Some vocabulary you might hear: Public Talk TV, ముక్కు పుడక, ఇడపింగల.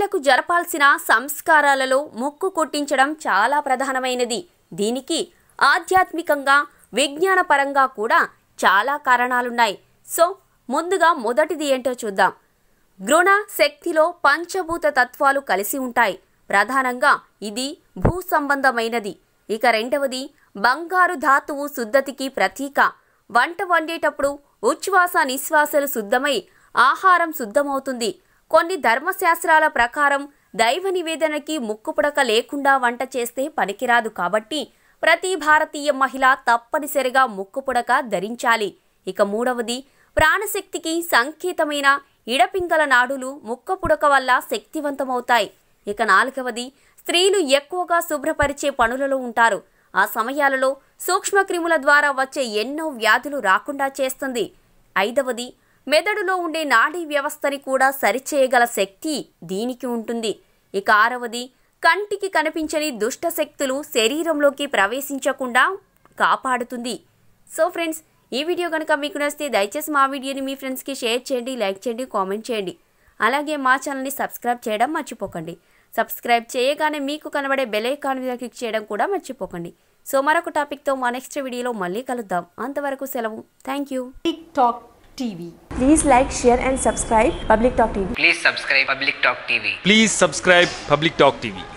స్త్రీలకు జరపాల్సిన సంస్కారాలలో ముక్కు కొట్టించడం చాలా ప్రధానమైనది. దీనికి ఆధ్యాత్మికంగా విజ్ఞానపరంగా కూడా చాలా కారణాలున్నాయి. సో ముందుగా మొదటిది ఏంటో చూద్దాం. గ్రోణ శక్తిలో పంచభూత తత్వాలు కలిసి ఉంటాయి. ప్రధానంగా ఇది భూ సంబంధమైనది. ఇక రెండవది బంగారు ధాతువు శుద్ధతికి ప్రతీక. వంట వండేటప్పుడు ఉచ్ఛ్వాస నిశ్వాసలు శుద్ధమై ఆహారం శుద్ధమవుతుంది. కొన్ని ధర్మశాస్త్రాల ప్రకారం దైవ నివేదనకి ముక్కుపుడక లేకుండా వంట చేస్తే పనికిరాదు. కాబట్టి ప్రతి భారతీయ మహిళ తప్పనిసరిగా ముక్కుపుడక ధరించాలి. ఇక మూడవది ప్రాణశక్తికి సంకేతమైన ఇడపింగల నాడులు ముక్కుపుడక వల్ల శక్తివంతమవుతాయి. ఇక నాలుగవది స్త్రీలు ఎక్కువగా శుభ్రపరిచే పనులలో ఉంటారు. ఆ సమయాలలో సూక్ష్మక్రిముల ద్వారా వచ్చే ఎన్నో వ్యాధులు రాకుండా చేస్తుంది. ఐదవది మెదడులో ఉండే నాడీ వ్యవస్థని కూడా సరిచేయగల శక్తి దీనికి ఉంటుంది. ఇక ఆరవది కంటికి కనిపించని దుష్టశక్తులు శరీరంలోకి ప్రవేశించకుండా కాపాడుతుంది. సో ఫ్రెండ్స్, ఈ వీడియో కనుక మీకు నచ్చితే దయచేసి మా వీడియోని మీ ఫ్రెండ్స్కి షేర్ చేయండి, లైక్ చేయండి, కామెంట్ చేయండి. అలాగే మా ఛానల్ని సబ్స్క్రైబ్ చేయడం మర్చిపోకండి. సబ్స్క్రైబ్ చేయగానే మీకు కనబడే బెల్ ఐకాన్ మీద క్లిక్ చేయడం కూడా మర్చిపోకండి. సో మరొక టాపిక్తో మా నెక్స్ట్ వీడియోలో మళ్ళీ కలుద్దాం. అంతవరకు సెలవు. Thank you. Public Talk TV. Please like, share and subscribe Public Talk TV. Please subscribe Public Talk TV. Please subscribe Public Talk TV.